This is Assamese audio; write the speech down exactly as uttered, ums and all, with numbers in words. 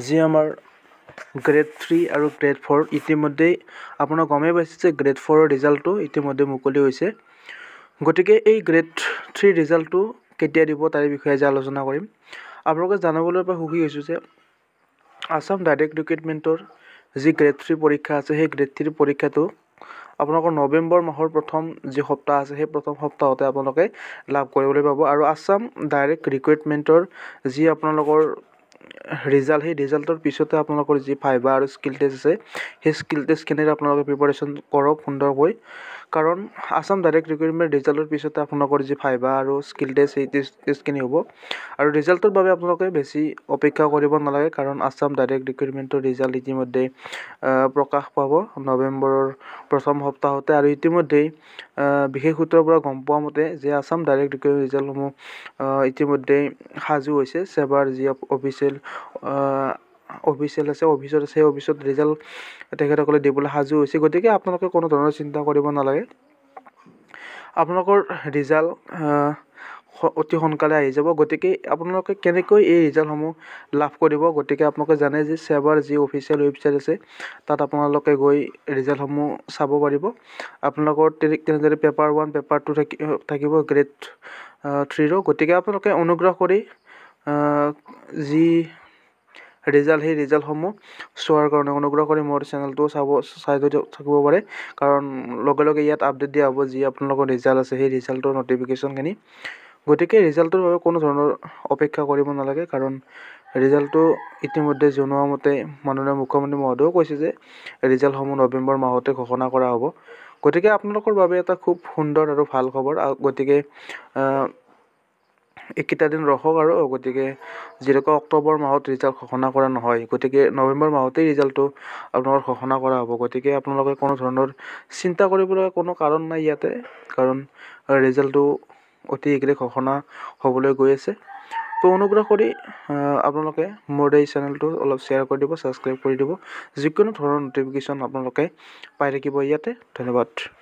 जी आमार ग्रेड थ्री और ग्रेड फोर इतिमध्ये आपना गमे पाइसे ग्रेड फोर रिजल्ट इतिमध्ये मुकली होइसे। गतिके ए ग्रेड थ्री रिजल्ट केতিয়া দিব तार विषय आज आलोचना करिम। आपलोके जानाबोले पा हुखी होइसु जे आसाम डायरेक्ट रिक्रुटमेंटर जी ग्रेड थ्री परीक्षा आछे हे ग्रेड थ्री परीक्षा तो आपलोक नवेम्बर माहर प्रथम जी सप्ताह आछे हे प्रथम सप्ताहते आपलोके लाभ करिबोले पाबो। आरो आसाम डायरेक्ट रिक्रुटमेंटर जी आपलोकर रिजल्ट हे रिजल्टर पिछते आपलोकर जी फाइबा और स्किल टेस्ट आछे हे स्किल टेस्ट खिनिर आपलोके प्रिपरेशन करक सुंदरक। कारण आसाम डायरेक्ट रिक्रुटमेंट रिजल्टर पिछते आपलोकर जी फाइबा और स्किल टेस्ट हे टेस्ट खिनि होबो आरो रिजल्टर बारे आपलोके बेसी अपेक्षा करिबो नालागे। कारण आसाम डायरेक्ट रिक्रुटमेंटर रिजल्ट इतिमध्ये प्रकाश पाबो नवेम्बरर प्रथम सप्ताहते आरो इतिमध्ये विशेष सूत्रर পৰা गम পোৱা মতে যে আসাম ডাইৰেক্ট ৰিক্ৰুটমেণ্ট ৰিজাল্টসমূহ ইতিমধ্যে সাজু হৈছে। সেবাৰ যি অফিচিয়েল অফিচিয়েল আছে অফিচত আছে অফিচত ৰিজাল্ট তেখেতসকলে দিবলৈ সাজু হৈছে। গতিকে আপোনালোকে কোনো ধৰণৰ চিন্তা কৰিব নালাগে। আপোনালোকৰ ৰিজাল্ট অতি সোনকালে আহি যাব। গতিকে আপোনালোকে কেনেকৈ এই ৰিজাল্টসমূহ লাভ কৰিব গতিকে আপোনালোকে জানে যে সেবাৰ যি অফিচিয়েল ৱেবছাইট আছে তাত আপোনালোকে গৈ ৰিজাল্টসমূহ চাব পাৰিব। আপোনালোকৰ তেনেদৰে পেপাৰ ওৱান পেপাৰ টু থাকিব গ্ৰেড থ্ৰীৰ। গতিকে আপোনালোকে অনুগ্ৰহ কৰি যি ৰিজাল্ট সেই ৰিজাল্টসমূহ চোৱাৰ কাৰণে অনুগ্ৰহ কৰি মোৰ চেনেলটো চাব চাই থাকিব পাৰে। কাৰণ লগে লগে ইয়াত আপডেট দিয়া হ'ব যি আপোনালোকৰ ৰিজাল্ট আছে সেই ৰিজাল্টৰ নটিফিকেশ্যনখিনি। গতিকে ৰিজাল্টৰ বাবে কোনো ধৰণৰ অপেক্ষা কৰিব নালাগে। কাৰণ ৰিজাল্টটো ইতিমধ্যে জনোৱা মতে মাননীয় মুখ্যমন্ত্ৰী মহোদয়েও কৈছে যে ৰিজাল্টসমূহ নৱেম্বৰ মাহতে ঘোষণা কৰা হ'ব। গতিকে আপোনালোকৰ বাবে এটা খুব সুন্দৰ আৰু ভাল খবৰ। গতিকে এইকেইটা দিন ৰখক আৰু গতিকে যিহেতু অক্টোবৰ মাহত ৰিজাল্ট ঘোষণা কৰা নহয় গতিকে নৱেম্বৰ মাহতেই ৰিজাল্টটো আপোনালোকৰ ঘোষণা কৰা হ'ব। গতিকে আপোনালোকে কোনো ধৰণৰ চিন্তা কৰিবলৈ কোনো কাৰণ নাই ইয়াতে। কাৰণ ৰিজাল্টটো অতি শীঘ্ৰে ঘোষণা হ'বলৈ গৈ আছে। তো অনুগ্ৰহ কৰি আপোনালোকে মোৰ এই চেনেলটো অলপ শ্বেয়াৰ কৰি দিব, ছাবস্ক্ৰাইব কৰি দিব, যিকোনো ধৰণৰ নটিফিকেশ্যন আপোনালোকে পাই থাকিব ইয়াতে। ধন্যবাদ।